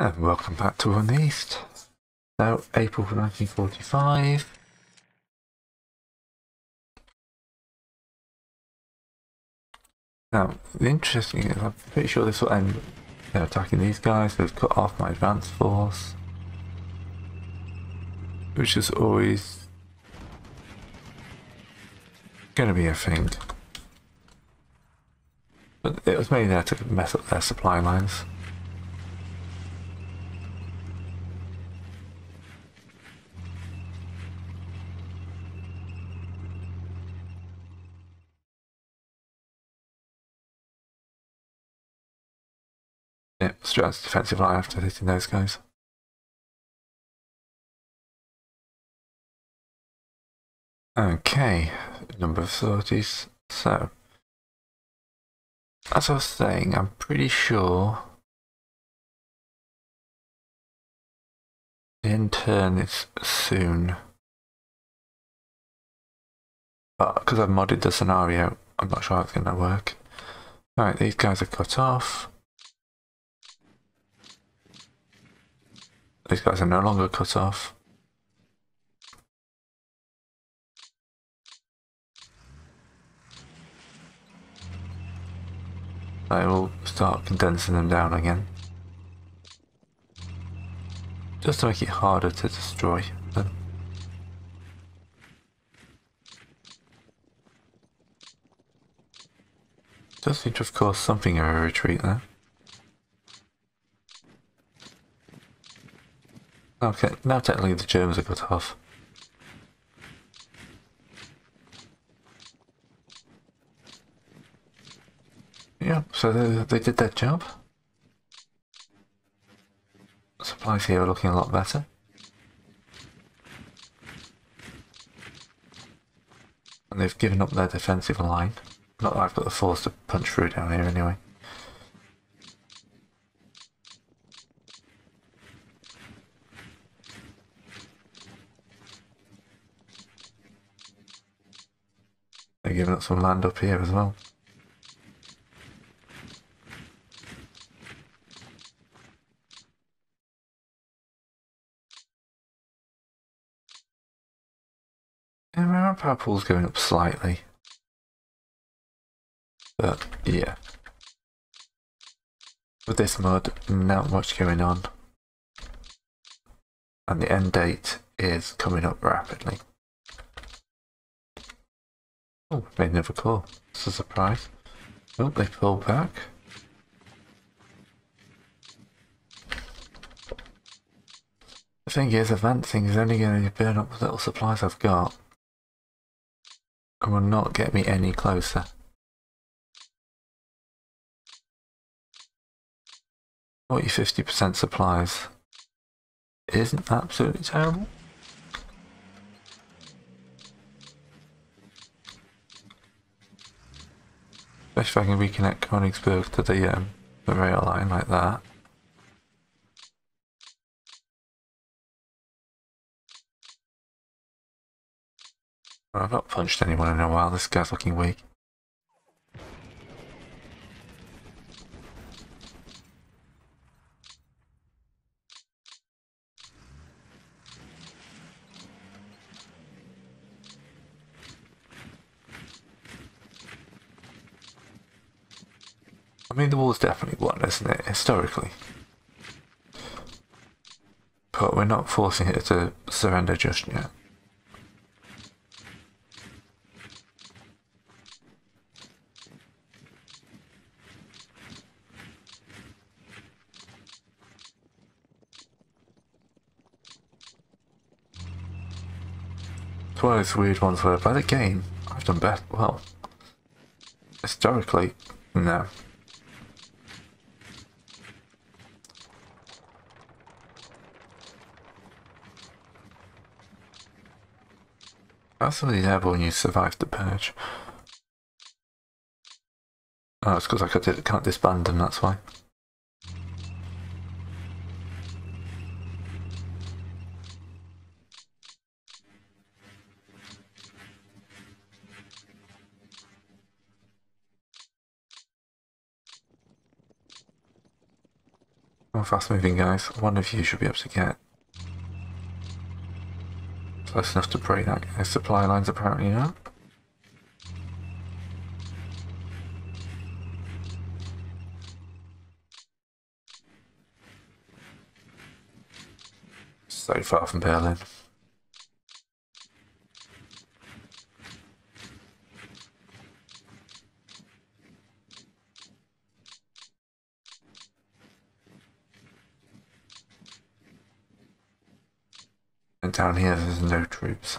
And welcome back to One East. Now, April 1945. Now, the interesting thing is, I'm pretty sure this will end, you know, attacking these guys. They've cut off my advance force, which is always going to be a thing. But it was mainly there to mess up their supply lines. Yep, straight onto the defensive line after hitting those guys. Okay, number of sorties. So, as I was saying, I'm pretty sure the end turn is soon. But because I've modded the scenario, I'm not sure how it's going to work. Alright, these guys are cut off. These guys are no longer cut off. I will start condensing them down again, just to make it harder to destroy them. Does seem to have caused something of a retreat there. Okay, now technically the Germans are cut off. Yeah, so they did their job. Supplies here are looking a lot better. And they've given up their defensive line. Not that I've got the force to punch through down here anyway. They're giving up some land up here as well. And my manpower pool's going up slightly. But yeah. With this mod, not much going on. And the end date is coming up rapidly. Oh, made another call. It's a surprise. Oh, they pulled back. The thing is, advancing is only going to burn up the little supplies I've got. And will not get me any closer. What, your 50% supplies isn't absolutely terrible. Especially if I can reconnect Königsberg to the rail line like that. I've not punched anyone in a while, this guy's looking weak. I mean, the war's definitely won, isn't it, historically? But we're not forcing it to surrender just yet. It's one of those weird ones where by the game, I've done best. Well, historically, no. That's some of these airborne you survived the purge. Oh, it's because I can't disband them, that's why. We're fast moving, guys. One of you should be able to get close enough to break that. Their supply lines apparently now. So far from Berlin. And down here there's no troops.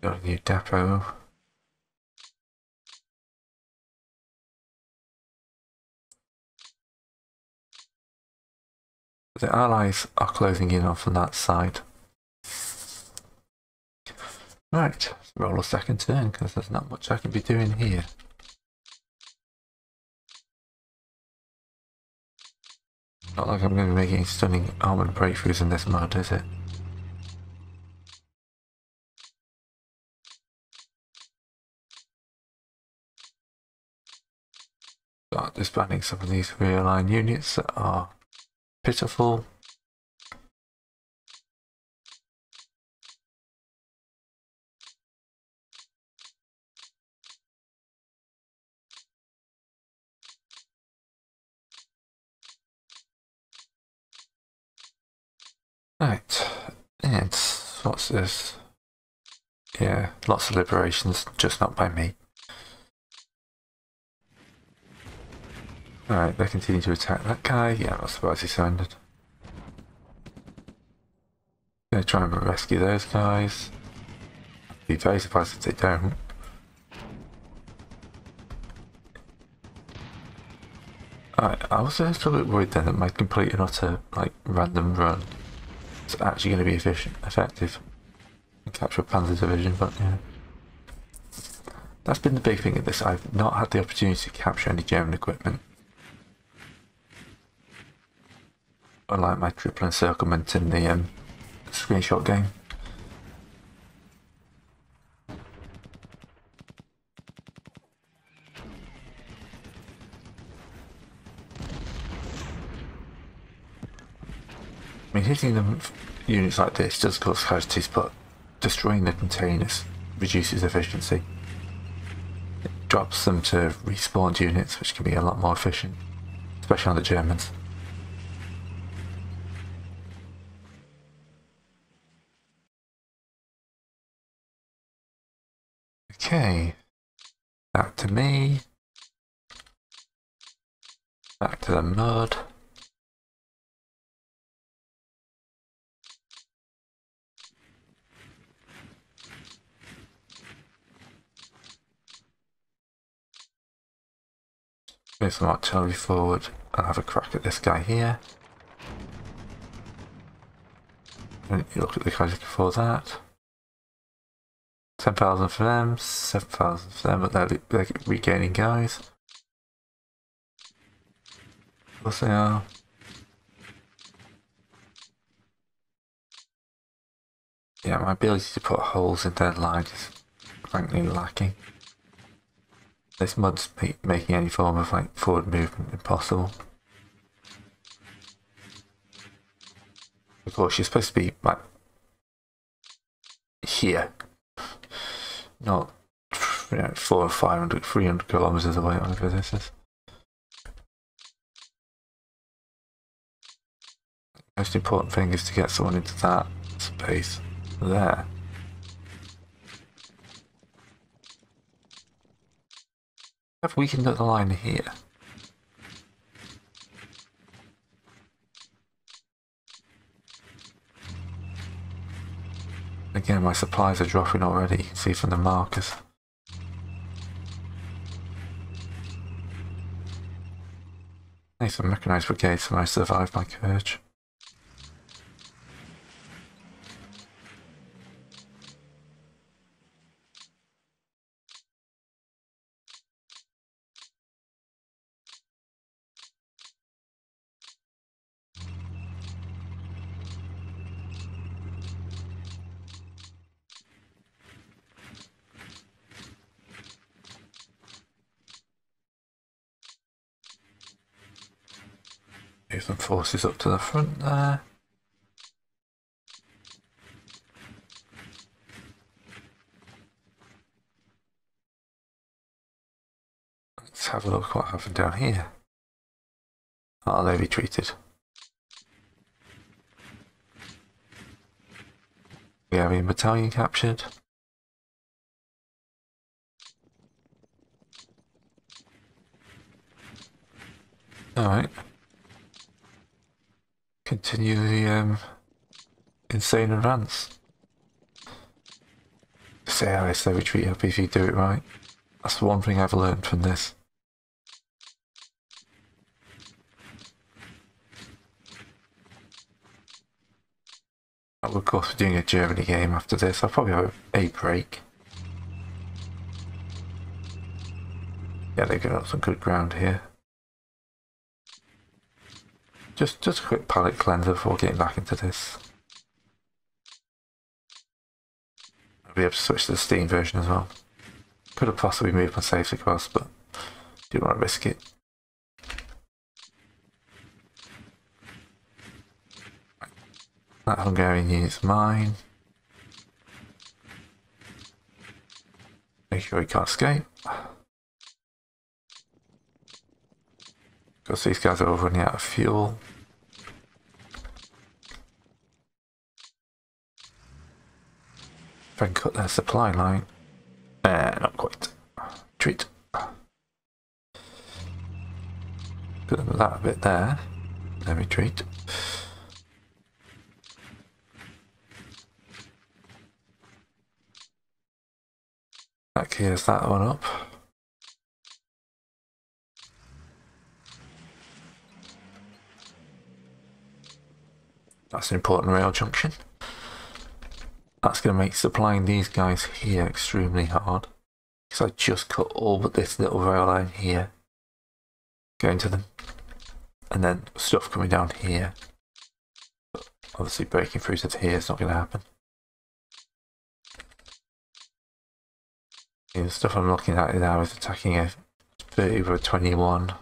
Got a new depot. The Allies are closing in off on that side. Right, roll a second turn because there's not much I can be doing here. Not like I'm going to be making stunning armoured breakthroughs in this mud, is it? Start disbanding some of these rear line units that are pitiful. Right, and what's this? Yeah, lots of liberations, just not by me. Alright, they continue to attack that guy. Yeah, I'm not surprised he surrendered. Gonna try and rescue those guys. I'd be very surprised if they don't. Alright, I was a little bit worried then that my complete and utter, random run is actually going to be effective and capture a Panzer division, but yeah. That's been the big thing of this. I've not had the opportunity to capture any German equipment. Unlike my triple encirclement in the screenshot game. I mean, hitting them units like this does cause casualties, but destroying the containers reduces efficiency. It drops them to respawned units, which can be a lot more efficient, especially on the Germans. Okay, back to me, back to the mud. Move some artillery forward and have a crack at this guy here. And you look at the guys before that. 10,000 for them, 7,000 for them, but they're regaining guys. Of course they are. Yeah, my ability to put holes in their line is frankly lacking. This mud's making any form of forward movement impossible. Of course, you're supposed to be here. Not 400 or 500, 300 kilometers away, whatever this is. Most important thing is to get someone into that space there. Have we weakened up the line here? Again, my supplies are dropping already, you can see from the markers. Need some mechanised brigades when I survive my Purge. Move some forces up to the front there. Let's have a look what happened down here. Oh, they retreated. Hungarian battalion captured. Alright. Continue the insane advance. Say Alice, they retreat up if you do it right. That's one thing I've learned from this. Of course, we're doing a Germany game after this. I'll probably have a break. Yeah, they've given up some good ground here. Just a quick palate cleanser before getting back into this. I'll be able to switch to the Steam version as well. Could have possibly moved my saves across, but didn't want to risk it. That Hungarian unit's mine. Make sure he can't escape. Because these guys are all running out of fuel. If I can cut their supply line. Not quite. Treat. Put them that bit there. Let me treat. That clears that one up. That's an important rail junction. That's going to make supplying these guys here extremely hard. Because I just cut all but this little rail line here. Going to them. And then stuff coming down here. But obviously breaking through to here is not going to happen. The stuff I'm looking at now is attacking a 30 over a 21.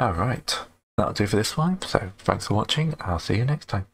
Alright, that'll do for this one, so thanks for watching, I'll see you next time.